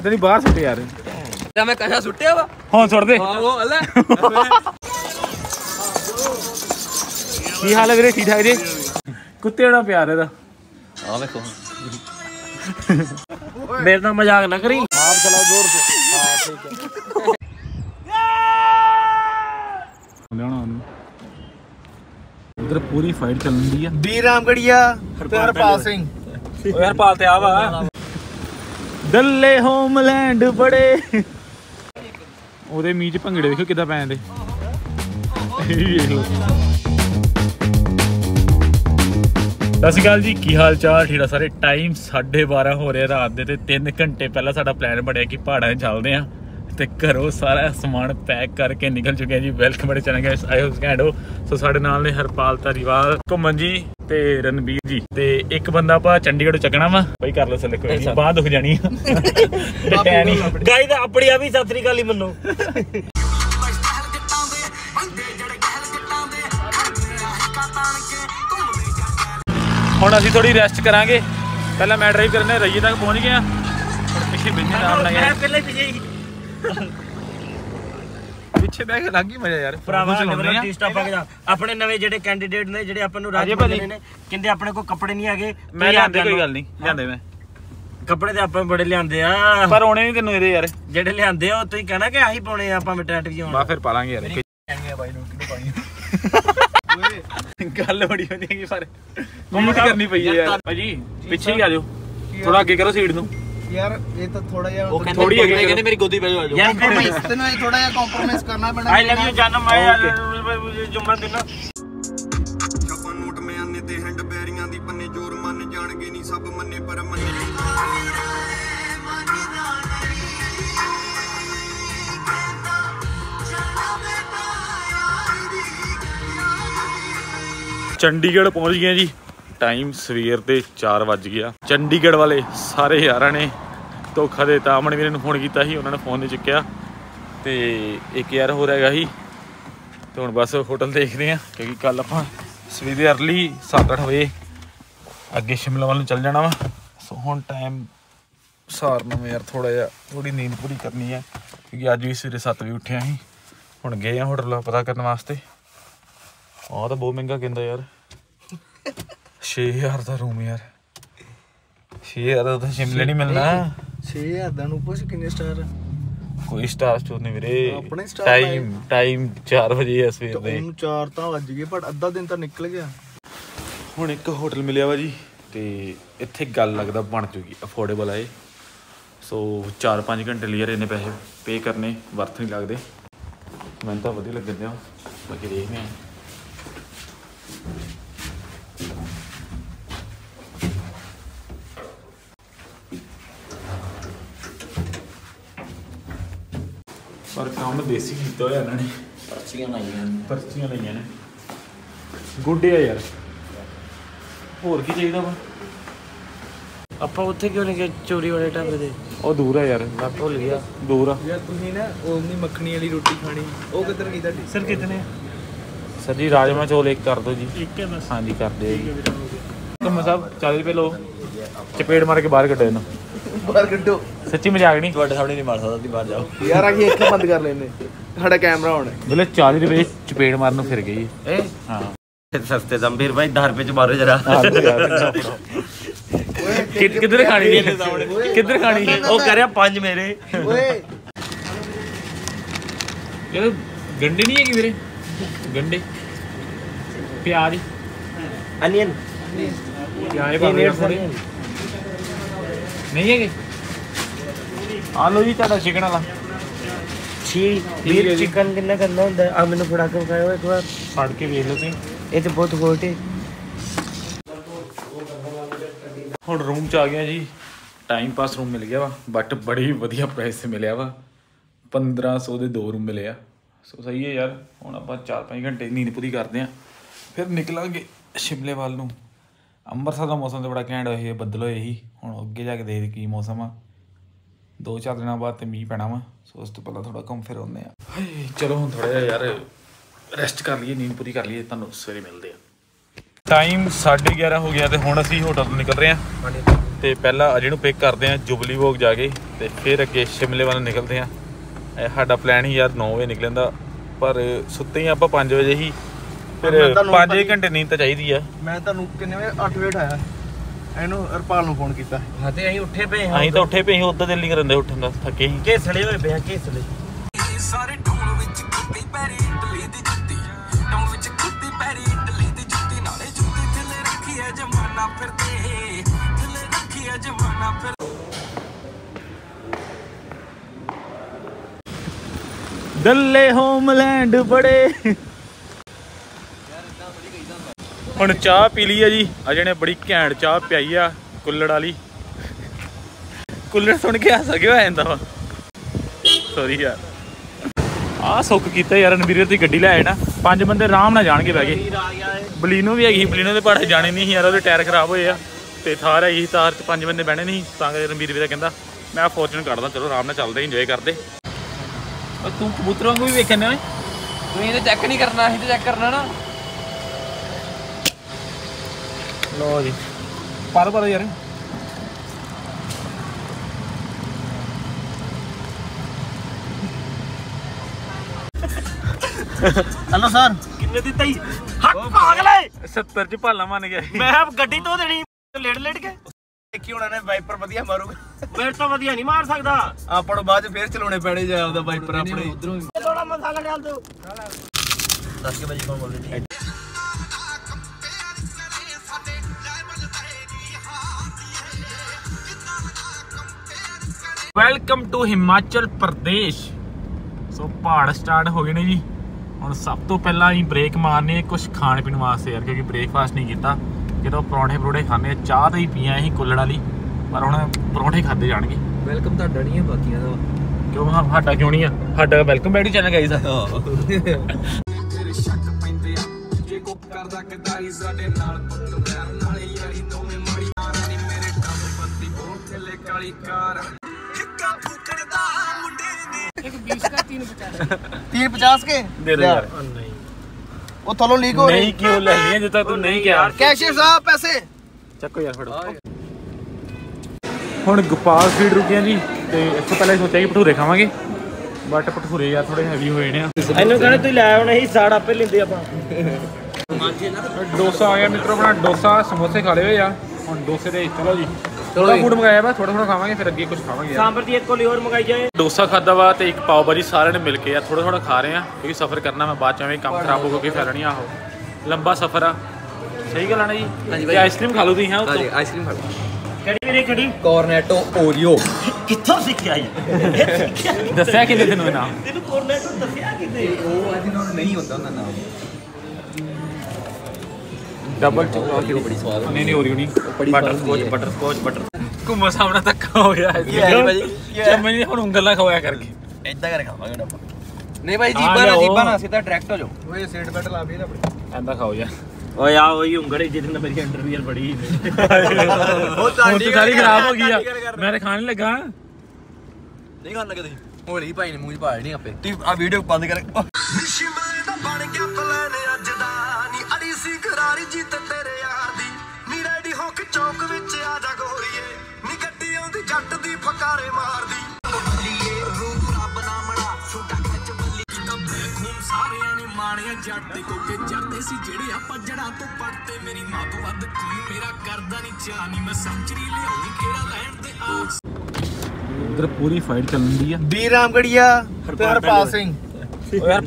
इतनी बाहर सुटे यार मैं कशा सुटे हुआ हाँ छोड़ दे वो अल्लाह की हाल है मेरे ठीक ठाक जी कुत्ते बड़ा प्यार है दा आ देखो मेरे ना मजाक ना करी आप चलाओ जोर से हां ठीक है लेना उधर पूरी फाइट चल रही है डी रामगढ़िया हरपाल सिंह ओए हरपाल ते आवा डल्ले होमलैंड बड़े ओदे मीच भंगड़े देखो किदा पैंदे सत श्रीकाल जी की हाल चाल ठीक है सारे टाइम 12:30 हो रहे रात के 3 घंटे पहला साडा प्लान बने कि पहाड़ा चलते हैं तो घरों सारा समान पैक करके निकल चुके हैं जी। वेलकम बड़े चैनल गाइस आई होप कैंड हो सो साडे नाल ने हरपाल धारीवाल घुमन जी ते रणबीर जी ते एक बंदा आप चंडीगढ़ चकना वा भाई कर लो सले कोई बांह दुख जानी गाइस अपनी आप ही सत श्रीकाल ही मनो हम अभी थोड़ी रेस्ट करा पहला मैं ड्राइव करने रईए तक पहुँच गया पिछे बह के लग ही मजा यार अपने नवे जो कैंडीडेट ने जो अपने कहते अपने को कपड़े नहीं है मैं लिया कोई गल नहीं लिया कपड़े तो आप बड़े लिया पर आने नहीं तेन ये यार जो लिया कहना कि अं पाने आप फिर पा लागे यार गल बड़ी होनी पर कमेंट करनी पई है यार भाजी पीछे ही आ जाओ थोड़ा आगे करो सीट नु यार ये तो थोड़ा यार थोड़ी आगे कहने मेरी गोदी पे आ जाओ यार कॉम्प्रोमाइज तो नहीं थोड़ा यार कॉम्प्रोमाइज करना पड़ेगा आई लव यू जानम भाई मुझे जुम्मा देना चपन नोट में आने ते हैंड बैरियां दी पन्ने जोर मन जानगे नहीं सब मन्ने पर मन्ने चंडीगढ़ पहुंच गए जी। टाइम सवेर के 4 बज गया। चंडीगढ़ वाले सारे यार ने धोखा देता। अमन वीर ने फोन किया ही, उन्होंने फोन नहीं चुकया तो एक यार हो रहा ही। तो हम बस होटल देखते हैं क्योंकि कल आप सवेरे अर्ली 7-8 बजे अगे शिमला वालों चल जाना वा। सो हम टाइम सारना में यार थोड़ा जहा थोड़ी नींद पूरी करनी है क्योंकि अज भी सवेरे 7 बजे उठे अं हम गए हैं होटल पता करने वास्ते। हाँ तो बहुत महंगा कहता यार 6000 का रूम यार 6000 का शिमला नहीं मिलना 6000 ਦਾ ਨੂੰ ਪੁੱਛ ਕਿੰਨੇ ਸਟਾਰ ਕੋਈ ਸਟਾਰ ਸਟੋਰ ਨਹੀਂ ਵੀਰੇ ਆਪਣੇ ਸਟਾਰ ਟਾਈਮ 4 ਵਜੇ ਆ ਸਵੇਰ ਦੇ ਹੁਣ 4 ਤਾਂ ਵੱਜ ਗਏ ਪਰ ਅੱਧਾ ਦਿਨ ਤਾਂ ਨਿਕਲ ਗਿਆ। ਹੁਣ ਇੱਕ ਹੋਟਲ ਮਿਲਿਆ ਵਾ ਜੀ ਤੇ ਇੱਥੇ ਗੱਲ ਲੱਗਦਾ ਬਣ ਜੂਗੀ ਅਫੋਰਡੇਬਲ ਆਏ। ਸੋ 4-5 ਘੰਟੇ ਲਈ ਇਹਨੇ ਪੈਸੇ ਪੇ ਕਰਨੇ ਵਰਥ ਨਹੀਂ ਲੱਗਦੇ। ਮੈਨੂੰ ਤਾਂ ਵਧੀਆ ਲੱਗਦੇ ਆ ਬਾਕੀ ਦੇਖਦੇ ਆ। पर काम देसी किया होया इन्होंने पर्चियां लाइया ने गुड्डे यार होर की चाहिए वा आप उत्थे क्यों नहीं गए चोरी वाले ढाबे दे ਉਹ ਦੂਰ ਆ ਯਾਰ ਮੈਂ ਭੁੱਲ ਗਿਆ ਦੂਰ ਆ ਯਾਰ ਤੁਸੀਂ ਨਾ ਉਹ ਨਹੀਂ ਮੱਖਣੀ ਵਾਲੀ ਰੋਟੀ ਖਾਣੀ ਉਹ ਕਿੱਧਰ ਗਈ ਤੁਹਾਡੀ ਸਰ ਕਿਤਨੇ सर जी राजमा चावल एक कर दो जी एक है बस। हाँ जी कर दे तो साहब 40 रुपये लो चपेट मार के बाहर कटो ना बाहर कटो सच्ची मजाक नहीं थोड़े सामने नहीं मार सकता बाहर जाओ यार आखिर एक बंद कर लेने साढ़ा कैमरा होना बोले 40 रुपये चपेट मारन फिर गई है। हाँ सस्ते दम फिर भाई 10 रुपये च मारो जरा किधर खानी किधर खानी वो कह रहा 5 मेरे गंडे नहीं है कि मेरे गंडे प्याज अनियन नहीं है आलू जी ता चिकन वाला चिकन किन्ना करना होंगे आ मैंने फड़ा के खाओ एक बार फाड़ के देख लो तुम ये तो बहुत होट है। हम रूम च आ गया जी। टाइम पास रूम मिल गया वा बट बड़ी वधिया प्राइस से मिले वा 1500 के 2 रूम मिले आ। सो सही है यार। हम आप 4-5 घंटे नींद पूरी करते हैं फिर निकलेंगे शिमले वाल नूं। अंबरसर का मौसम तो बड़ा घैंट होया बदल होए ही हुण अगे जाके देख की मौसम आ 2-4 दिन बाद तो मीह पैना वा। सो उस तो पहला थोड़ा घूम फिर आने चलो हम थोड़ा जहा यार रेस्ट कर लीए नींद पूरी कर लीए। तुहानूं सवेरे मिलदे आ। टाइम 11:30 हो गया तो हम असी होटल तो निकल रहे हैं तो पहला अजय पिक करते हैं जुबली भोग जाके तो फिर अगे शिमले वाल निकलते हैं। साडा प्लान ही यार 9 बजे निकलन का पर सुते ही आप 5 बजे ही फिर 5 घंटे नींद तो चाहिए है। मैं तुम्हें कितने बजे 8 बजे उठाया ਇਹਨੂੰ ਹਰਪਾਲ ਨੂੰ ਫੋਨ ਕੀਤਾ ਹਾਂ ਤੇ ਅਸੀਂ ਉੱਠੇ ਪਏ ਹਾਂ। ਅਸੀਂ ਤਾਂ ਉੱਠੇ ਪਏ ਸੀ ਉਦੋਂ ਦਿਲ ਨਹੀਂ ਕਰਦਾ ਉੱਠਣ ਦਾ ਥੱਕੇ ਸੀ ਘੇਸਲੇ ਹੋਏ ਪਏ ਆ ਘੇਸਲੇ ਸਾਰੇ ਢੂਣ ਵਿੱਚ ਕੁੱਤੀ ਪੈਰੀ ਇਟਲੀ ਦੀ ਜੁੱਤੀ ਢੂਣ ਵਿੱਚ ਕੁੱਤੀ ਪੈਰੀ ਇਟਲੀ ਦੀ ਜੁੱਤੀ ਨਾਲੇ ਜੁੱਤੀ ਥੱਲੇ ਰੱਖੀ ਐ ਜਮਾਨਾ ਫਿਰਦੇ ਥੱਲੇ ਰੱਖੀ ਐ ਜਮਾਨਾ ਫਿਰ ਦੱਲੇ ਹੋਮਲੈਂਡ ਬੜੇ हम चाह पी ली है जी। अजय ने बड़ी घैंट चाह पियाई आ कुल्लड़ वाली कुल्लड़ सुन के हस गया होता वा सॉरी यार आ सुख किया यार। अनवीर की गड्डी लै आए ना 5 बंदे आराम ना जान के बह गए। बलीनो भी हैगी बलीनो के पहाड़े जाने नहीं यार वो टायर खराब होए तो थार है थार 5 बंदे बहने नहीं रणवीर भी कहता मैं फॉर्चून कटदा चलो आराम चलते इंजॉय करते। तू कबूतर वांगू भी वेखने तू तो चैक नहीं करना अं तो चैक करना ना लो जी पर यार हेलो सर कितने दी तई पागल है 70 च भाला मान गया मैं अब गड्डी तो देनी लेट लेट के देखी होना ने वाइपर बढ़िया मारूगा मेरे तो बढ़िया नहीं मार सकदा आपणो बाद फिर चलाने पैणे जे आपदा वाइपर अपने उधरों थोड़ा मसाला डाल दो 10 बजे कौन बोल रही है welcome to Himachal Pradesh. So पहाड़ स्टार्ट हो गए ने जी हम सब तो पहला अं ब्रेक मारने कुछ खाने पीने वास्ते यार क्योंकि ब्रेकफास्ट नहीं किया कि तो परौंठे परोठे खाने चाह तो ही पिया अं कुल्लड़ वाली पर हम परौंठे खाते जाएंगे। वेलकम तो नहीं है बाकी क्यों हाटा क्यों नहीं है हाटा वेलकम बैडी चैनल गाइस है 350 के दे दे यार नहीं वो थलो लीक हो नहीं क्यों ले लिए जब तक तू नहीं क्या कैशियर साहब पैसे चक्को यार फड़ो हम गोपाल स्ट्रीट रुके जी तो इससे पहले सोचा कि भटूरे खावांगे बट भटूरे यार थोड़े हैवी होए ने इन्हों कहना तू ले आना ही साड़ आपे लेंदे अपन डोसा आ गया मित्रों अपना डोसा समोसे खा ले यार हम डोसे दे चलो जी थोड़ा फूड मंगाया वा थोड़ा थोड़ा खावांगे फिर अगे कुछ खावांगे सांभर दी एक कोली और मंगाई जाए डोसा खादा वा ते एक पाव भाजी सारे ने मिलके यार थोड़ा थोड़ा खा रहे हैं क्योंकि सफर करना मैं बाद में काम खराब होगा कि फैलनी आहो लंबा सफर आ सही गल है ना जी। आइसक्रीम खा लो दी हां आइसक्रीम खा लो केड़ी मेरी केड़ी कॉर्नेटो ओरियो किथों सीखया ये दसया किने दिन होना तेनु कॉर्नेटो दसया किने ओ आज इन्होंने नहीं होता ना नाम डबल चॉकलेट बड़ी स्वाद नहीं नहीं ओरियो नहीं बटर स्कॉच घुमा सामना धक्का हो गया है भाई जब मैंने और उंगला खवाया करके ऐदा कर खावांगे डब्बा नहीं भाई जीबा ना सीधा डायरेक्ट हो जाओ ओए सीट बेल्ट ला भी ना अपनी ऐदा खाओ यार ओए यार वही उंगली जितने मेरी अंडरवियर बड़ी वो सारी खराब हो गई है मैं खाने लगा नहीं खाने लगा तू होली भाई ने मुंह पे पाड़ नहीं आपे तू आ वीडियो बंद कर शिमले दा बन गया प्लान आज दा उधर पूरी फाइट चलन दी है दी रामगढ़िया हरपाल सिंह इन्नी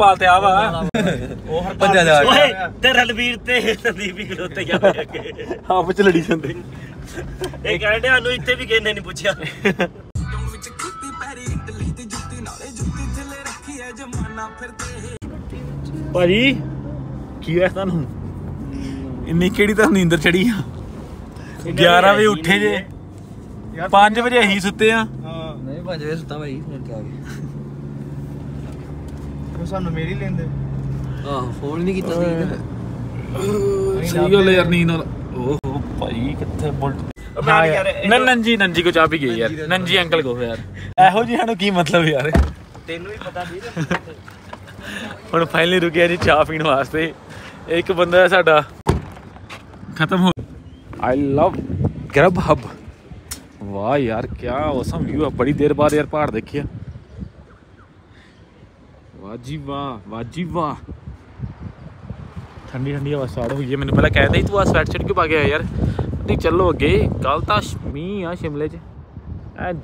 केड़ी तो नींदर चढ़ी 11 बजे उठे जे 5 बजे अहीं सुते आ नहीं 5 बजे सुता भाई फिर क्या हो गया चाह पीने वास्ते एक बंदा खत्म हो। I love grub hub. वाह यार क्या औसम व्यू है, बड़ी देर बाद यार पहाड़ देखिए। वाह जी वाह, वाह जी वाह। ठंडी ठंडी हवा स्टार्ट हो गई है। मैंने पहले कहता ही तू आज स्वेट शर्ट क्यों पा गया यार। नहीं चलो अगे कल तो मीह आ शिमले च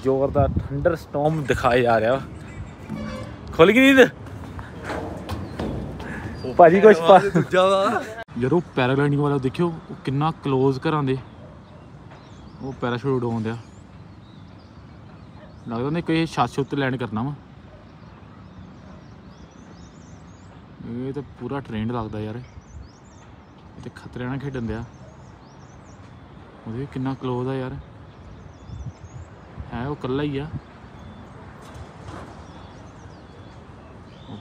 जोरदार थंडर स्टॉर्म दिखाया जा रहा। खुल गई नींद भाजी कुछ यारो। पैराग्लाइडिंग वाला देखियो कितना क्लोज करा दे वो पैराशूट उड़ा दिया लगता उन्हें कोई छाछ उत्ते लैंड करना वा। ये तो पूरा ट्रेंड लगता यार। तो खतरे ना खेडन दिया कितना क्लोज है यार। है वो कला ही है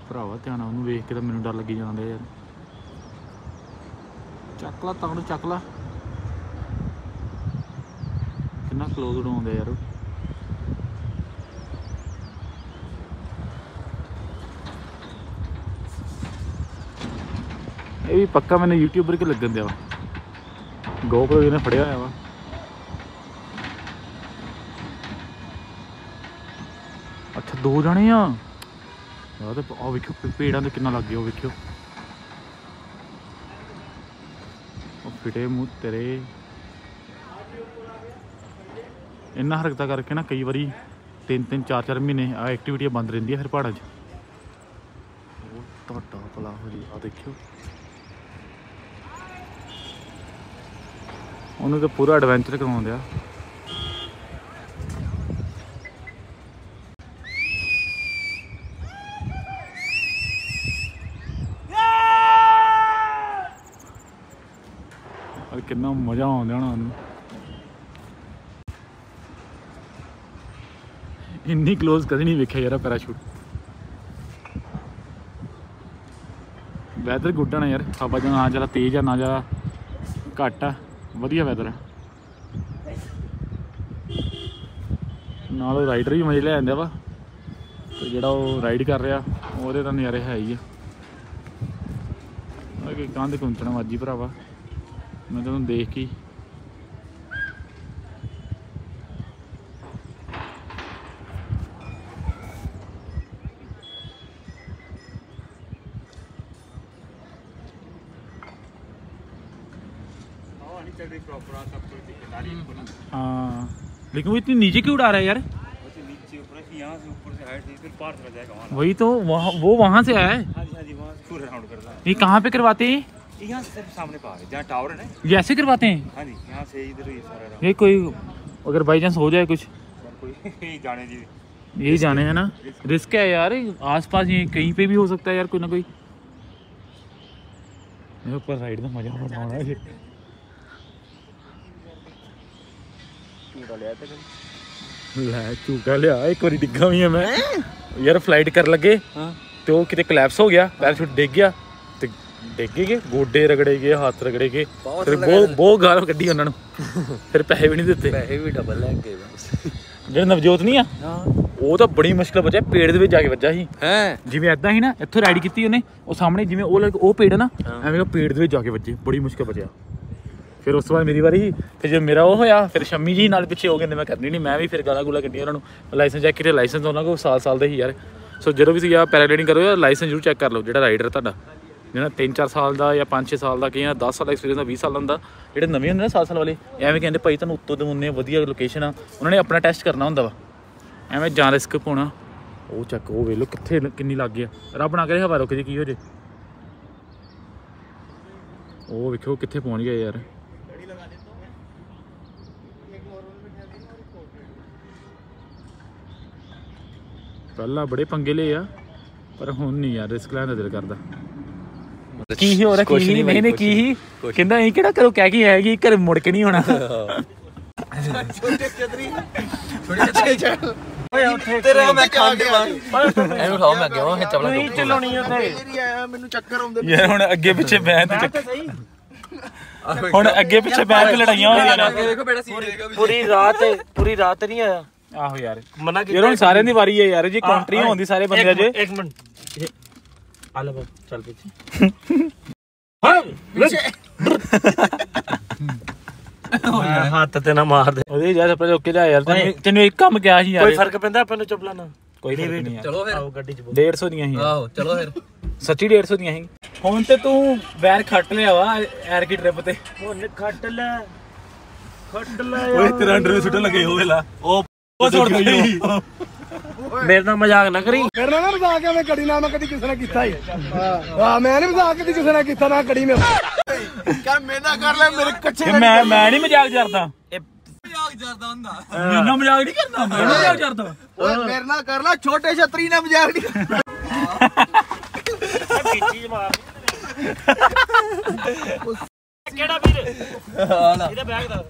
भरावा ध्यान उन्होंने वेख के तो मैं डर लगी जाता यार। चक ला तंग चक ला कितना क्लोज उड़ा यार। ये भी पक्का मैंने यूट्यूबर के लगन दिया वा। गोप्रो जी ने फड़िया होया वा। अच्छा दो जने आ पेड़ा तो कितना लग गया वेखियो। फिटे मूँह तेरे इन्ना हरकत करके ना कई बारी तीन तीन चार चार महीने आ एक्टिविटियां बंद रही फिर पहाड़ा चटा भला हो जी। आ देखियो उन्होंने तो पूरा एडवेंचर करवा दिया। कितना मजा आना इन्नी क्लोज कभी नहीं देखा यार पैराशूट। वैदर गुड है ना यार, हवा जो ना ज़्यादा तेज है ना ज़्यादा घट है, वधिया वैदर है। नाल राइडर भी मजे ले आंदा वा तो जिहड़ा राइड कर रहा वो तो नज़ारे है ही है। कंध कुंचना मर्जी भरावा मैं तुम देख ही हाँ। लेकिन वो इतनी नीचे क्यों उड़ा रहा है यार। वही तो वो वहाँ से आया है। ये कहाँ पे करवाते हैं? यहाँ से सब सामने जहाँ टावर है ना ऐसे करवाते हैं। हाँ जी यहाँ से इधर ही सारा। ये कोई अगर बाई चांस हो जाए कुछ कोई जाने जी यही जाने है ना। रिस्क है यार, आसपास ये कहीं पे भी हो सकता है यार कोई ना कोई। ऊपर राइड में मजा बना रहा है। झूठा लिया एक बार डिग्गा भी है मैं यार। फ्लाइट कर लगे तो कितने कोलैप्स हो गया, पैराशूट डिग गया, देखे गए गोडे रगड़े गए, हाथ रगड़े गए, फिर बहुत गाल कड़ी उन्होंने फिर पैसे भी नहीं दिते। पैसे भी डबल लग गए। जो नवजोत नहीं वो तो बड़ी मुश्किल बचा, पेड़ के जाके बचा ही है जिमें ऐदा ही ना इतों राइड की उन्हें और सामने जिमें वो पेड़ है ना एवं पेड़ के जाके बचे, बड़ी मुश्किल बचा। फिर उस बाद मेरी बारी फिर जो मेरा वो होया फिर शम्मी जी नाल पिछे हो गए मैं करनी नहीं, मैं भी फिर गाला गुला कटिया उन्होंने। लाइसेंस चैक किया, लाइसेंस उन्होंने को साल साल ही यार। सो जो भी पैराग्लाइडिंग करो लाइसेंस जरूर चैक कर लो जो राइडर तुहाडा जो 3-4 साल का या 5-6 साल का, कहीं 10 साल का एक्सपीरियंस 20 साल का जो नवे होंगे ना 7 साल वाले एवं कहें भाई तुम उत्तों दवाने वधिया लोकेशन आ। उन्होंने अपना टेस्ट करना होंगे वा एवं जान रिस्क पाना। वो चेक वो वेलो कितने किन्नी लग गया, रब ना करे हवा रुक जाए की हो जाए। वो वेखो कितने पहुँच गया यार। पहला बड़े पंगे ले आ पर हुण नहीं यार, रिस्क लैन का दिल करता। की ही हो रहा की ही नहीं ने की ही कहंदा अहीं किहड़ा करो कह के आएगी घर मुड़ के नहीं होना। छोटे चतरी छोटे चल ओए उठे तेरा मैं खांडे वांग एनु उठाओ मैं अगे वां चपला नहीं चलाउणी उते आया मैनू चक्कर आउंदे यार। हुण अगे पिछे मैं तो सही हुण अगे पिछे बैठ के लड़ाइयां हो रहीयां ने। देखो बेटा सीन देगा पूरी रात नहीं आया। आहो यार मना कि यार सारे दी वारी है यार जी, कंट्री होंदी सारे बंदे जे। एक मिनट चल पीछे। ਹੱਥ ਤੇ ਨਾ ਮਾਰ ਦੇ ਉਹਦੇ ਯਾਰ ਆਪਣੇ ਰੋਕੇ ਲਿਆ ਯਾਰ ਤੈਨੂੰ ਇੱਕ ਕੰਮ ਕਿਹਾ ਸੀ ਯਾਰ ਕੋਈ ਫਰਕ ਪੈਂਦਾ ਆਪਾਂ ਨੂੰ ਚੁੱਪ ਲਾਣਾ ਕੋਈ ਫਰਕ ਨਹੀਂ ਚਲੋ ਫਿਰ ਆਓ ਗੱਡੀ ਚ 150 ਦੀਆਂ ਹੀ ਆਹੋ ਚਲੋ ਫਿਰ ਸੱਚੀ 150 ਦੀਆਂ ਹੀ ਹੁਣ ਤੇ ਤੂੰ ਵੈਰ ਖੱਟ ਲਿਆ ਵਾ ਐਰ ਕੀ ਟ੍ਰਿਪ ਤੇ ਹੁਣ ਖੱਟ ਲੈ ਓਏ ਤੇਰਾ ਅੰਡਰ ਸੁੱਟਣ ਲੱਗੇ ਹੋਵੇ ਲਾ ਉਹ ਛੋੜ ਗਈ ਮੇਰੇ ਨਾਲ ਮਜ਼ਾਕ ਨਾ ਕਰੀ ਮੇਰੇ ਨਾਲ ਨਾ ਮਜ਼ਾਕ ਐਵੇਂ ਕੜੀ ਨਾਲ ਮੈਂ ਕਦੀ ਕਿਸੇ ਨਾਲ ਕੀਤਾ ਹੀ ਹਾਂ ਮੈਂ ਨਹੀਂ ਮਜ਼ਾਕ ਕਦੀ ਕਿਸੇ ਨਾਲ ਕੀਤਾ ਨਾ ਕੜੀ ਮੇਰੇ ਕਾ ਮੇਨਾ ਕਰ ਲੈ ਮੇਰੇ ਕੱਚੇ ਮੈਂ ਨਹੀਂ ਮਜ਼ਾਕ ਕਰਦਾ ਇਹ ਮਜ਼ਾਕ ਕਰਦਾ ਹੁੰਦਾ ਮੈਂ ਨਾ ਮਜ਼ਾਕ ਨਹੀਂ ਕਰਦਾ ਮੈਂ ਮਜ਼ਾਕ ਕਰਦਾ ਓਏ ਮੇਰੇ ਨਾਲ ਕਰ ਲੈ ਛੋਟੇ ਛਤਰੀ ਨਾਲ ਮਜ਼ਾਕ ਨਹੀਂ ਕਰਦਾ ਇਹ ਪਿੱਛੀ ਮਾਰਦੀ ਕਿਹੜਾ ਵੀਰ ਇਹਦਾ ਬੈਗ ਦਾ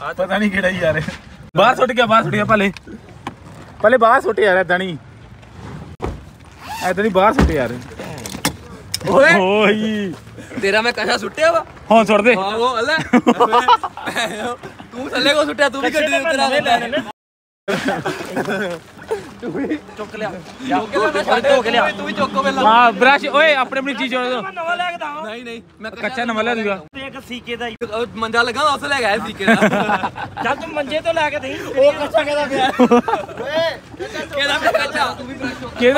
ਆ ਪਤਾ ਨਹੀਂ ਕਿਹੜਾ ਯਾਰ ਬਾਹਰ ਸੁੱਟ ਗਿਆ पहले बाहर सुटे यार ऐदानी बाहर सुटे यार ओए ओई तेरा मैं कशा सुटिया वा हां छोड़ दे हां वो अल्ला तू थल्ले को सुटिया तू भी गड्डी दे तेरा तू भी चुक लिया तू भी चुक को हां ब्रश ओए अपनी चीज छोड़ दो नहीं मैं कच्चा नवा ले दूंगा एक सीके दा मंजा लगा उसे ले गया सीके दा चल तुम मंजे तो लाके दे ओ कच्चा कहदा गया चलो यार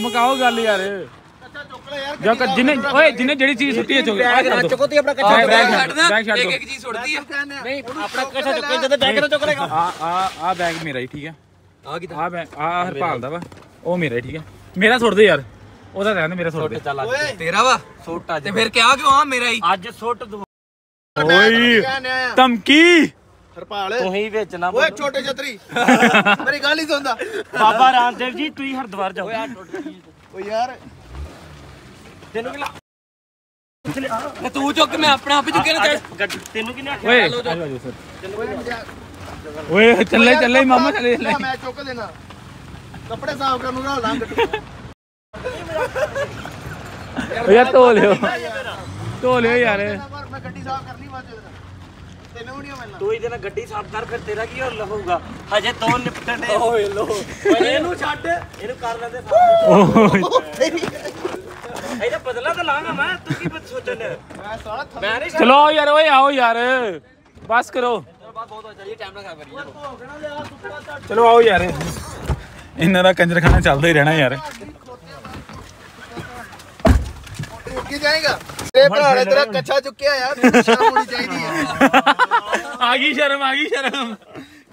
मकाओ गल यार जिन्हें जड़ी चीज सुटी है बैग मेरा ही ठीक है हरपाल दा वा ओ मेरा ठीक है मेरा छोड़ दे यार ਉਹਦਾ ਰਹਿਣ ਮੇਰਾ ਛੋਟੇ ਚੱਲ ਤੇਰਾ ਵਾ ਛੋਟਾ ਤੇ ਫਿਰ ਕਿਹਾ ਕਿਉਂ ਆ ਮੇਰਾ ਹੀ ਅੱਜ ਛੋਟ ਓਏ ਧਮਕੀ ਹਰਪਾਲ ਤੁਸੀਂ ਵਿੱਚ ਨਾ ਓਏ ਛੋਟੇ ਛਤਰੀ ਮੇਰੀ ਗੱਲ ਹੀ ਸੁਣਦਾ ਬਾਬਾ ਰਾਮਦੇਵ ਜੀ ਤੁਸੀਂ ਹਰਦਵਾਰ ਜਾਓ ਓਏ ਆ ਟੁੱਟ ਗਈ ਓਏ ਯਾਰ ਤੈਨੂੰ ਕਿ ਤੂੰ ਚੁੱਕ ਮੈਂ ਆਪਣੇ ਆਪ ਹੀ ਚੁੱਕੇ ਨਾ ਤੈਨੂੰ ਕਿਨੇ ਆਖਿਆ ਓਏ ਓਏ ਚੱਲੇ ਮਾਮਾ ਚੱਲੇ ਮੈਂ ਚੁੱਕ ਲੈਣਾ ਕੱਪੜੇ ਸਾਫ ਕਰਨ ਨੂੰ ਲੰਘ यार तो ले यार मैं गड्डी साफ करनी बाद में तेनू नहीं मिलना तू ही देना गड्डी साफ कर फिर तेरा की और लहूगा हजे तो निपटने ओ लो इनु छट इनु कर ले दे साफ एदा बदला तो लांगा मैं तू की मत सोचन मैं नहीं चलो यार ओए आओ यार बस करो बहुत हो चाहिए टाइम ना खा करिए चलो आओ यार इन्ना दा कंजर खाना चलदा ही रहना यार जाएगा तेरा कच्चा चुकिया यार शर्म होनी चाहिए आ गई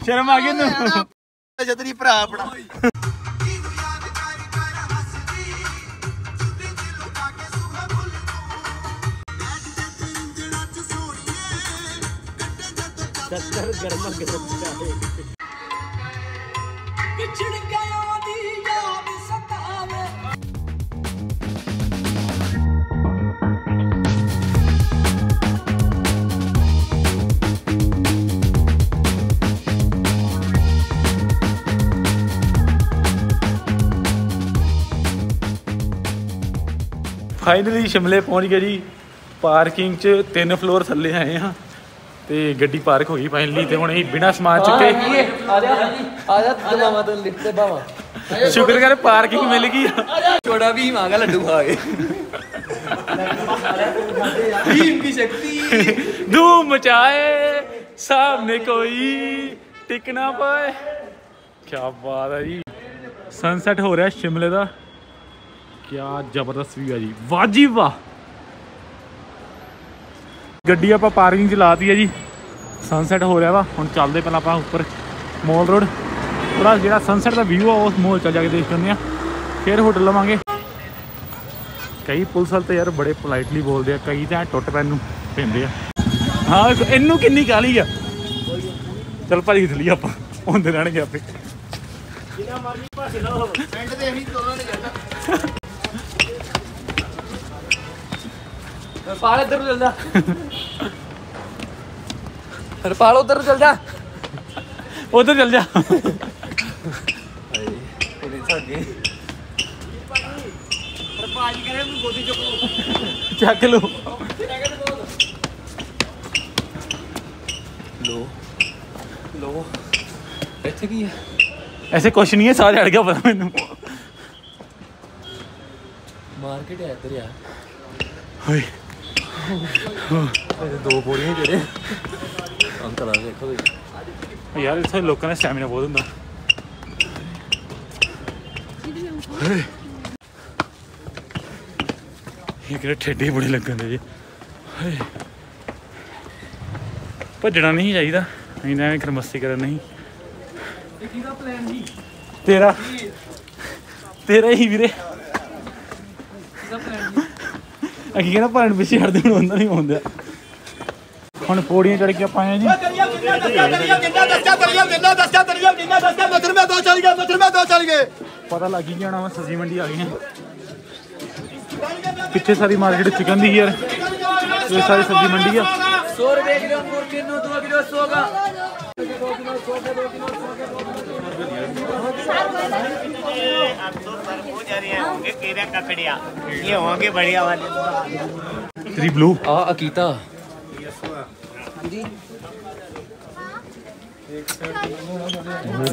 शर्म ना जतरी भरा अपना फाइनली शिमले पहुँच गए जी पार्किंग च 3 फ्लोर थले आए हाँ तो गड्डी पार्क हो गई फाइनली तो हम बिना समान चुके शुक्र कर पार्किंग मिल गई छोड़ा भी मांगा लड्डू खा गए धूम मचाए सामने कोई टिक ना पाए क्या बात है जी सनसेट हो रहा है शिमले का क्या जबरदस्त व्यू है जी वाह जी वाह गड्डी आप पार्किंग लाती है जी सनसैट हो रहा वा हम चलते पहले आप उपर मॉल रोड थोड़ा जो सनसैट का व्यू है उस मॉल चल जाके देख लेंगे फिर होटल लवेंगे कई पुलिस वाले तो यार बड़े पोलाइटली बोलते हैं कई तो टुट पैन पेंदे हाँ इनू किन्नी काली है चल भाजी चलिए आप होंगे रहने आपे हरपाल इधर चल जा हरपाल उधर चल जा उधर चल जा चक लो लो लो ऐसे की है? ऐसे कुछ नहीं है, सारे अड़ गया पता मैनू। मार्केट है इधर यार। ओए दो बोरियां जेड़े अंकल आ देखो यार, इत्थे लोकां दा स्टैमिना बहुत हुंदा। ये किरे ठेडे बड़े लगन दे जी, भजणा नहीं चाहिदा, नहीं तो एवं खरमस्ती करनी नहीं। तेरा प्लान जी, तेरा ही वीरे अगे कहना भैन पिछे हट दिन उन्होंने नहीं आंदा। हम पौड़ियाँ चढ़ के पाए जी। पता लग ही गया होना सब्जी मंडी आ गई है। पिछे सारी मार्केट चिकन दी यार, ये सारी सब्जी मंडी है। 100 रुपए किलो। आप तो तरबूज आ रहे होंगे, केरा ककड़िया ये होंगे बढ़िया वाले। थ्री ब्लू आ अकीता जी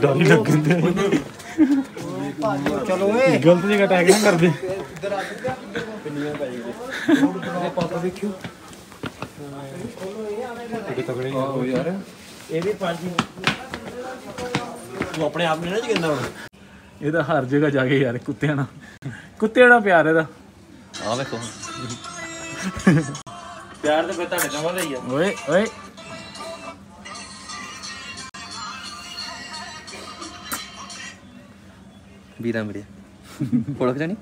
डाली लग गए। चलो ए गलत जगह टैग ना कर दे। इधर आ सकते आप, पिनिया पाएंगे रोड पापा देखियो तगड़े हो यार। ये भी पांच तू अपने आप ने ना कहंदा हूं। ये तो हर जगह जाके यार कुत्ते ना प्यार है। प्यार तो फिर तुहाडे नाल वध गया। ओए ओए बीरा मेरे पड़क जानी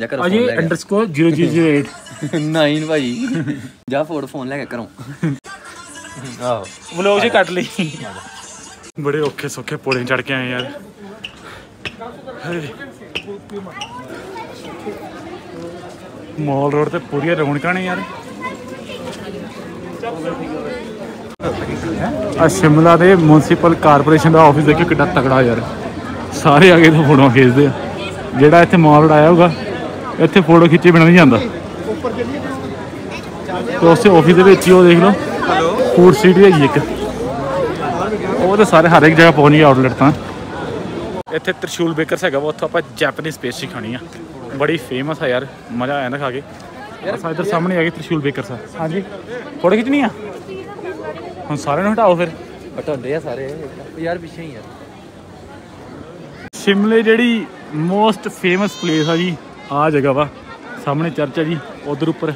जा कर अजी _0008 9 भाई जा फोड़ फोन लेके करो आओ व्लॉग जी कट ली। बड़े औखे सौखे पौड़े चढ़ के आए यार। मॉल रोड ते पूरी रौनकां ने यार। शिमला के म्यूनसिपल कारपोरेशन का ऑफिस देखियो कितना तगड़ा यार। सारे आगे तो फोटो खिंचते हैं। जेड़ा इत्थे मॉल रोड आया होगा इत्थे फोटो खिंचे बिना नहीं जांदा। तो उस ऑफिस के विच ही देख लो फूड स्ट्रीट है एक। वो तो सारे हर एक जगह पहुंच गए आउटलेट। तो इत्थे त्रिशूल बेकरस है, उतो आप जैपनीज पेस्ट्री खानी है, बड़ी फेमस है यार। मज़ा आया ना खा के। इधर सामने आ गए त्रिशूल बेकरस। हाँ जी फोटो खिंचनी है। हम सारे हटाओ फिर हटाओ सारे यार पिछे ही यार। शिमले जी मोस्ट फेमस प्लेस है जी आ जगह वा। सामने चर्च है जी, उधर उपर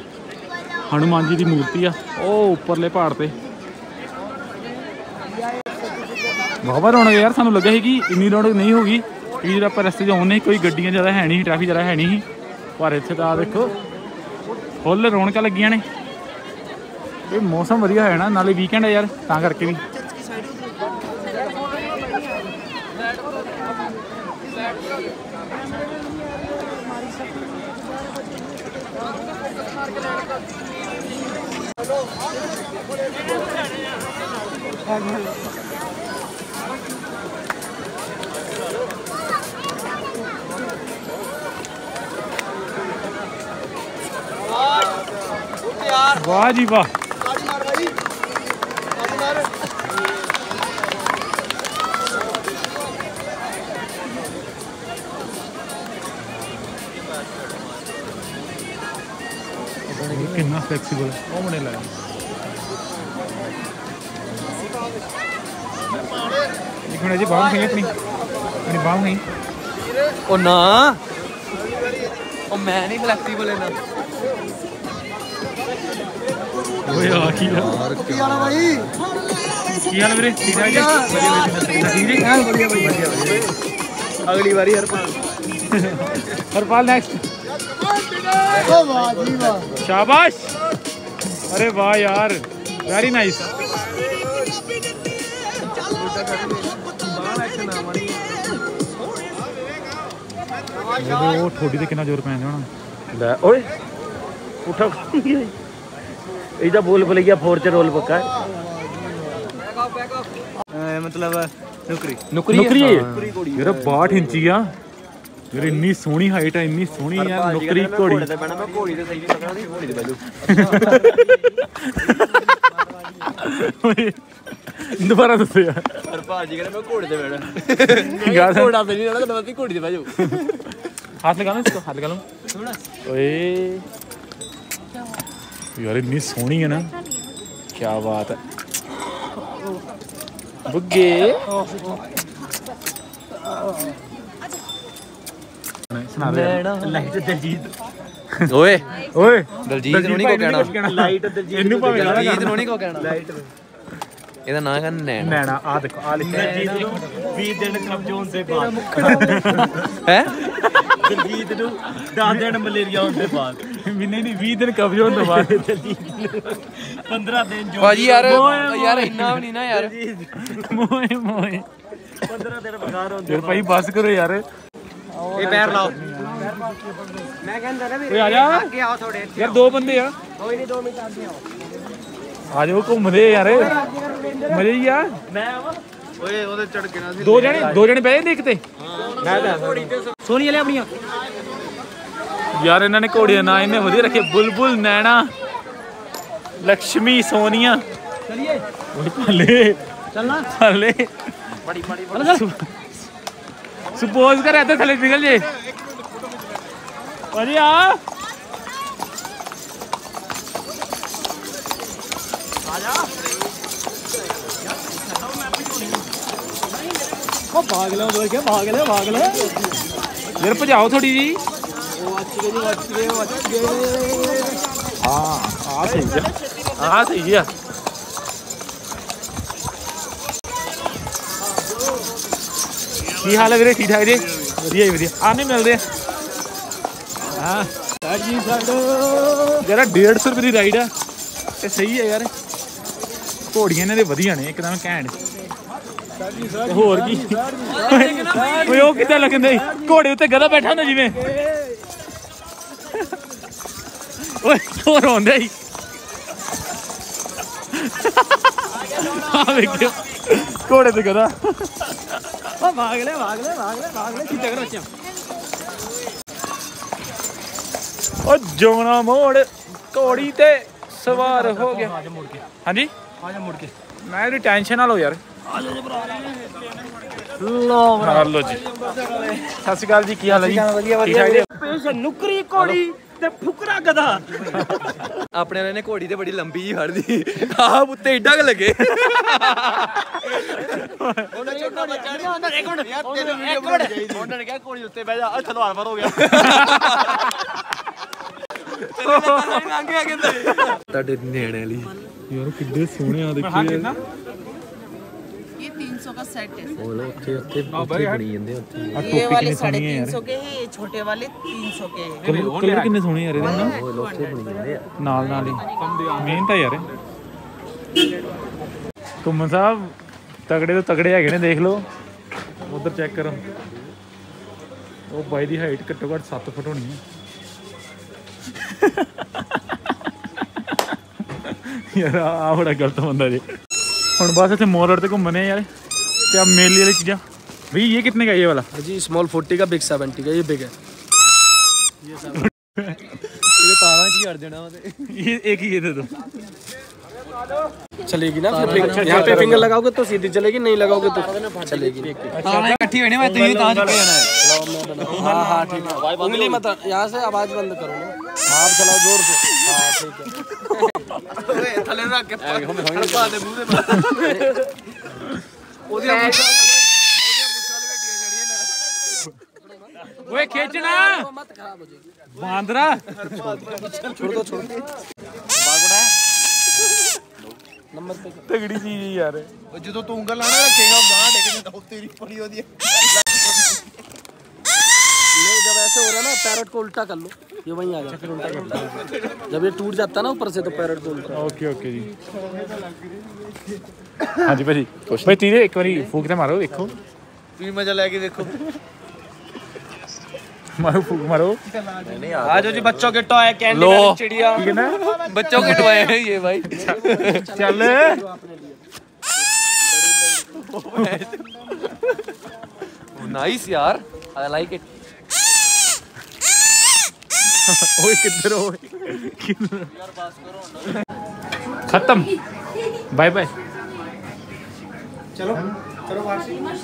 हनुमान जी की मूर्ति है वो उपरले पहाड़ पर। बहुत रौनक है यार। सूँ लगे है कि इन्नी रौनक नहीं होगी क्योंकि जो आप रस्ते आने कोई गड्डियाँ ज़्यादा है नहीं, ट्रैफिक ज़्यादा है नहीं, पर इतने तो देखो फुल रौनक लगिया ने। ये मौसम वधिया है ना, नाले वीकेंड है यार, तां करके भी। वाह जी वाह। कितना फ्लैक्सीबल है। एक मिनट जी बांग नहीं अपनी बांग नहीं। ओ ना ओ मैं नहीं फ्लैक्सीबल है ना। अगली बारी हरपाल नेक्स्ट। शाबाश। अरे वाह यार वेरी नाइस। ठोडी से कितना जोर पैंदा होना। ओए उठा इधर बोल बोलिया फोर्चर रोल पक्का है। मतलब नुकरी नुकरी नुकरी मेरा 62 इंची है मेरी। इतनी सोहनी हाइट है, इतनी सोहनी यार। नुकरी घोड़ी घोड़ी तो सही नहीं सकदा, घोड़ी दे बैलो। दोबारा दस यार भाजी कहने मैं घोड़े पे बैठा घोड़ा पे नहीं रहना तो मैं घोड़ी पे बैठ जाऊं। हाथ लगा ना इसको, हाथ लगा लो। ओए यार इतनी सोहनी है ना, क्या बात है। बुग्गे लाइट दलजीत। ओए ओए दलजीत नूनी को कहना लाइट दलजीत, इन्नू भावे दलजीत नूनी को कहना लाइट। ਇਹਦਾ ਨਾਂ ਹੈ ਨੈਣਾ। ਨੈਣਾ ਆ ਦੇਖੋ ਆ ਲਿਖਿਆ ਦਲਜੀਤ 20 ਦਿਨ ਕਲਬ ਜੋਨ ਦੇ ਬਾਅਦ ਹੈ ਦਲਜੀਤ ਨੂੰ 10 ਦਿਨ ਮਲੇਰੀਆ ਹੋਣ ਦੇ ਬਾਅਦ ਮਹੀਨੇ ਨਹੀਂ 20 ਦਿਨ ਕਬਜ਼ ਹੋਣ ਤੋਂ ਬਾਅਦ ਦਲਜੀਤ ਨੂੰ 15 ਦਿਨ ਜੋਨ। ਭਾਜੀ ਯਾਰ ਯਾਰ ਇੰਨਾ ਵੀ ਨਹੀਂ ਨਾ ਯਾਰ ਮੋਏ ਮੋਏ 15 ਦਿਨ ਬਗਾਰ ਹੋਣ ਦੇ ਬਾਅਦ। ਭਾਈ ਬਸ ਕਰੋ ਯਾਰ ਇਹ ਪੈਰ ਲਾਓ। ਮੈਂ ਕਹਿੰਦਾ ਨਾ ਵੀ ਆ ਜਾ ਅੱਗੇ ਆਓ ਥੋੜੇ ਇੱਥੇ ਯਾਰ ਦੋ ਬੰਦੇ ਆ ਕੋਈ ਨਹੀਂ 2 ਮਿੰਟ ਆਂਦੇ ਆਓ। आज वो घूमते यार मजे ही यार। दो जने बह देखते सोनी अपनी यार। इन्होंने घोड़े ना इन्हें वधिया रखे, बुलबुल, नैना, लक्ष्मी, सोनिया। सपोज कर इधर थले निकल जे अरे आ भाग ले यार भजाओ थोड़ी जी। हाँ सही है, हाँ सही है। की हाल है वीरे? ठीक ठाक जी, वधिया जी वधिया। आने मिलते हाँ यार 150 रुपये की राइड है। सही है यार घोड़ियां ने वधिया ने एकदम घैंट। होर की वो कितना लगन दे घोड़े उत्ते गधा बैठा होंदा जिवें ओए होर होंदा ही आ देखो घोड़े ते गधा ओ भाग ले सीधा कर बच्चा ओ जोना मोड़ घोड़ी ते सवार हो गया। हां जी आ जा मुड़ के मैं भी टेंशन ना लो यार। लो जी सत श्रीकाल जी, की हाल है? नुकरी घोड़ी ते फुकरा गधा। अपने वाले ने घोड़ी ते बड़ी लंबी जी फड़दी आप उत्ते एडा क लगे। ਉਹਨੇ ਛੋਟਾ ਬੱਚਾ ਨਹੀਂ ਉਹਨੇ ਇੱਕ ਮਿੰਟ ਯਾਰ ਤੇਰੇ ਵੀਡੀਓ ਬਣ ਜਾਈ ਸੀ। ਉਹਨੇ ਕਿਹਾ ਘੋੜੀ ਉੱਤੇ ਬਹਿ ਜਾ ਖਲਵਾੜ ਫਰ ਹੋ ਗਿਆ। ਤੇਰੇ ਨਾਲ ਲੰਘ ਗਿਆ ਕਹਿੰਦੇ ਤੁਹਾਡੇ ਨੇੜੇ ਵਾਲੀ ਯਾਰ ਕਿੱਡੇ ਸੋਹਣੇ ਆ ਦੇਖੀ ਯਾਰ। 300 का सेट है बोलो के भाई बड़ी जंदे होते ये वाले 350 के हैं, ये छोटे वाले 300 के हैं। कलर कितने सोने यार इधर ना वो लोग से बड़ी जंदे नाल नाल ही मेहनत है यार। कुमन साहब तगड़े तो तगड़े है ने देख लो उधर चेक करो। ओ भाई दी हाइट घट्टो घट 7 फुट होनी है यार। आ बड़ा गलत बंदा जी। हम बस इतने मॉल रोड पे घूमने यार। क्या मेले वाली चीज़ा भैया ये कितने का? ये वाला जी स्मॉल 40 का, बिग 70 का। ये बिग है ये सब ये तारा जी हर देना है ये एक ही ये दे दो चलेगी ना। फिर यहां पे फिंगर लगाओगे तो सीधी चलेगी, नहीं लगाओगे तो चलेगी। तारा इकट्ठी होने में तो ये कहां चले जाना है। हां हां ठीक है उंगली मत यहां से आवाज बंद करो ना। हां चलाओ जोर से। हां ठीक है ओए थले रख के पा दे मुंह में ओदिया मुछल घटिया जड़ियां ना। ओए खींचना मत खराब हो जाएगी बांदरा। छोड़ दो बागड़ा नंबर पे तगड़ी चीज यार। ओ जदों तू उंगल लाना रखेगा गांड टेकने तो तेरी पड़ी होदी है। नहीं जब ऐसे हो रहा ना पैरट को उल्टा कर लो ये वहीं आ जाता है। जब ये टूट जाता है ना ऊपर से तो पैरट टूटता है। ओके ओके जी। हां जी भाई भाई तीरे एक बारी फूंक के मारो देखो तू मजा लेके देखो। मारो फूंक मारो। नहीं आ जाओ जी बच्चों के टॉय कैंडी वाली चिड़िया ठीक है ना बच्चों के टॉय है ये भाई। चल नाइस यार आई लाइक इट। ओए किधर हो यार बात करो खत्म। Bye bye. चलो चलो नहीं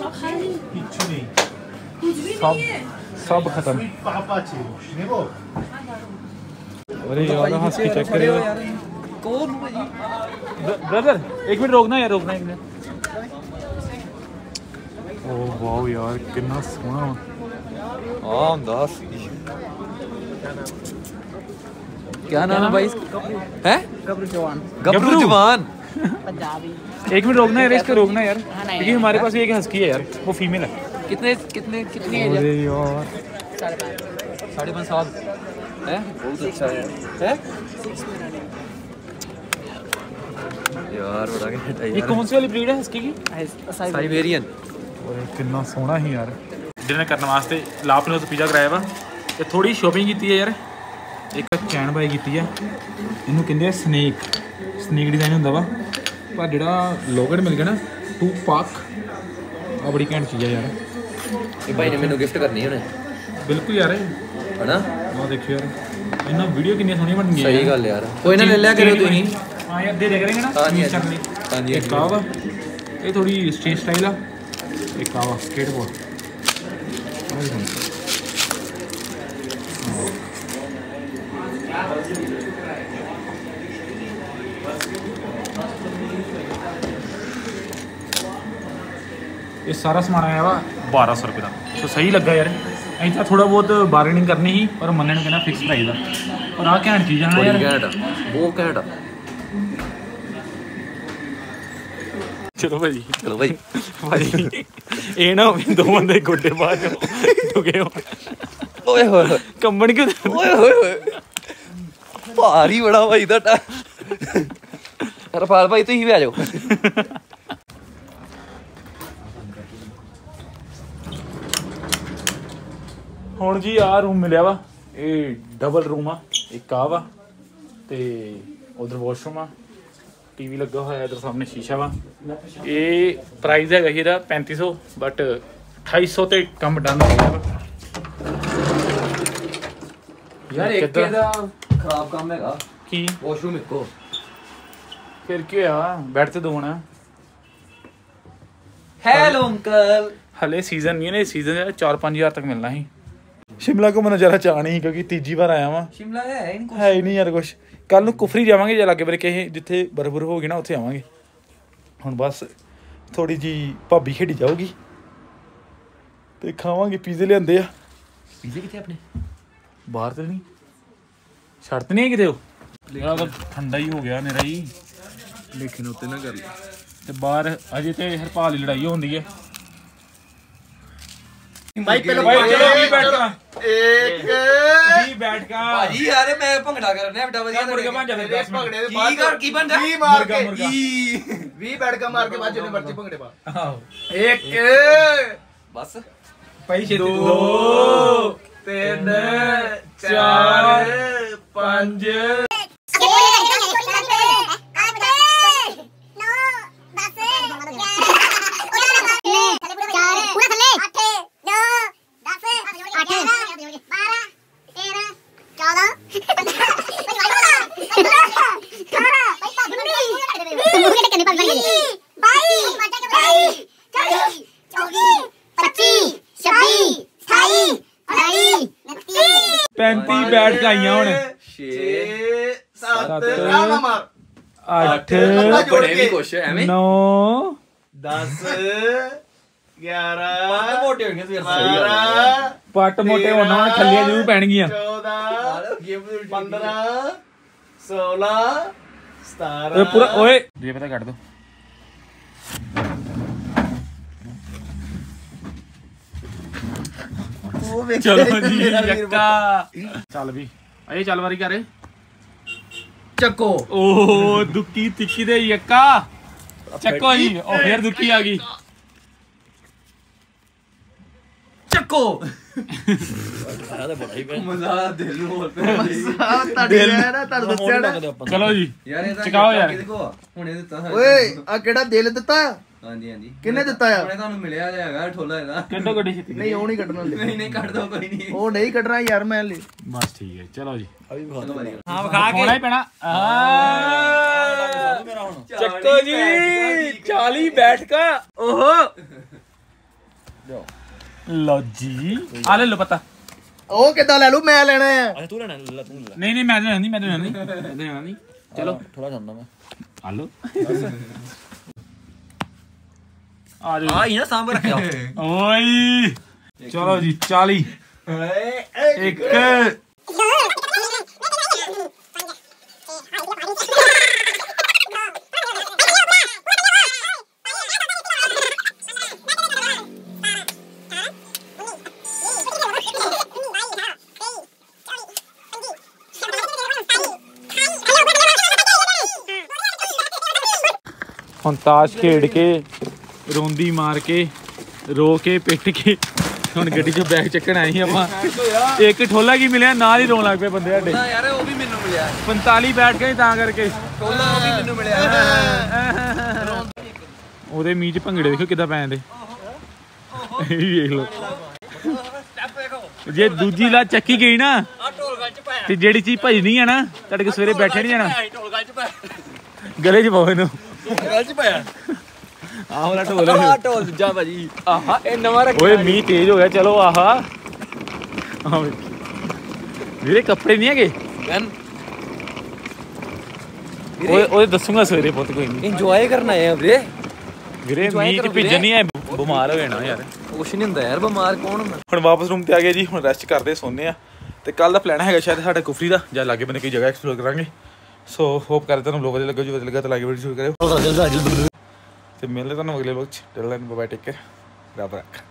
सब खत्म। अरे यार हंस के चेक करें कौन ब्रदर। एक मिनट रोकना यार, रोकना एक मिनट। ओह वाओ यार कितना सोना। आम दास क्या नाम है भाई इसका? गबरू जवान। गबरू जवान पंजाबी। एक मिनट रोकना यार, इसको रोकना यार क्योंकि हमारे पास एक हस्की है यार, वो फीमेल है। कितने कितने कितनी एज है यार? 5.5 साल है। बहुत अच्छा है यार, बड़ा क्या है। ये कौन सी वाली ब्रीड है हस्की की? साइबेरियन। और कितना सोना है यार। डिनर करने वास्ते लाप ने तो पिज़्ज़ा कराया वा ते थोड़ी शॉपिंग की यार। एक चैन बाई की है, इनू कहते स्नेक स्नेक डिजाइन होंगे वा, पर जो लॉकेट मिल गया ना टू पाक आ बड़ी घैंट चीज़ है यार। ये भाई ने मैंने गिफ्ट करनी है बिल्कुल यार, है ना? हाँ देखो यार इन्होंने वीडियो कितनी सोहनी बन गई। सही गल यार, कोई ना ले लिया करो तुम। हाँ यार दे करेंगे ना। हाँ जी एक कावा, ये थोड़ी स्ट्रीट स्टाइल आ, एक कावा स्केटबोर्ड। ये सारा समान आया वा 1200 रुपये का। तो सही लगा यार, इतना थोड़ा बहुत बार्गेनिंग करनी ही पर मन ने कहना फिक्स प्राइस था। और आ घैंट चीज़ है यार, बहुत घैंट। चलो भाई चलो भाई भाई ये ना दो बंदे गोडे बाहर डुगे ओए होए कंबन क्यों ओए होए भारी बड़ा भाई दा रफाल भाई तुम ही आ जाओ। हुण जी आ रूम मिलया वा, ये डबल रूम आ, एक आ वा ते उधर वॉशरूम आ, टीवी लगा हुआ है इधर सामने शीशा वा। ये प्राइस है इहदा 3500 बट 2800 ते कम डन हो गया यार। एक के दा खराब काम हैगा की वॉशरूम इको फिर क्या बैठ ते दोना। हेलो अंकल, हले सीजन नहीं है, सीजन 4-5 हज़ार तक मिलना ही। शिमला को मैं जरा चाहनी ही क्योंकि तीजी बार आया वा। शिमला है ही नहीं यार कुछ। कल नूं कुफरी जावांगे जे लागे बरके जिथे बरबर हो गई ना उत्थे आवांगे। हुण बस थोड़ी जी भाभी खेडी जाऊगी ते खावांगे। पिज़्ज़े लिआंदे आ। पिज़्ज़े किथे अपने बाहर ते नहीं शर्त नहीं है किथे हो ठंडा ही हो गया मेरा ही लेकिन उत्ते ना कर लो ते बाहर अजे ते हरपाल दी लड़ाई होंदी है भाई। पहले भाई चलो भी बैठका एक भी बैठका भाई यार मैं भंगड़ा कर रहा है बेटा वजी मुर्गा बन जा फिर भंगड़े के बाद की कर की बन जा की मार के भी बैठका मार के बाद चले मर्जी भंगड़े पा। हां एक बस भाई छे 2 3 4 5 बैठ गईया हुण 6 7 8 9 10 11 पट मोटे होना हुण खल्लियां जरूर पैणगियां 14 15 16 17 पूरा ओए ये पता काट दो। चलो जी चल भी अरे चल वारी करे चको ओ दुखी तिक्की दे यक्का चको ही और फिर दुखी आ गई चको मजा दे लो चलो जी चकाओ यार। ओए आ केड़ा दिल दिता चक्को जी 40 बैठका। ओहो लो जी आ ले लो पता ओ कि ले लू मैं लेना है तू लेना नहीं मैं लेना नहीं चलो थोड़ा जाना मैं आलो आ ये ना सांबर रखे ओए चलो जी 40 एक हम ताश खेड के रोंदी मार के रो के पिट के हम गड्डी चो बैग चक्कन आए ही आप एक ठोला की मिले ना ही रोन लग पे बंदे मिले 45 बैठ गए करके ओदे मीह च भंगड़े देखो किदा पैन दे जे दूजी ला चक्की गई ना ते जेडी चीज भजनी है ना तड़के सवेरे बैठे नहीं जाना गले च पाओ इन्हू कपड़े नहीं है दसूंगा सवेरे पुत कोई इंजॉय करना है बीमार हो जाना यार कुछ नहीं होंगे यार बीमार कौन हम वापस रूम ते आ गए जी हम रेस्ट करते सोने कल का प्लान है शायद साढ़े कुफरी का या लागे बने कोई जगह एक्सप्लोर करांगे सो होप करते हैं लोग लगे जो लगा तो लाइक वीडियो शुरू करें तो मिलते हैं अगले लोग बाय टेक केयर रब रख।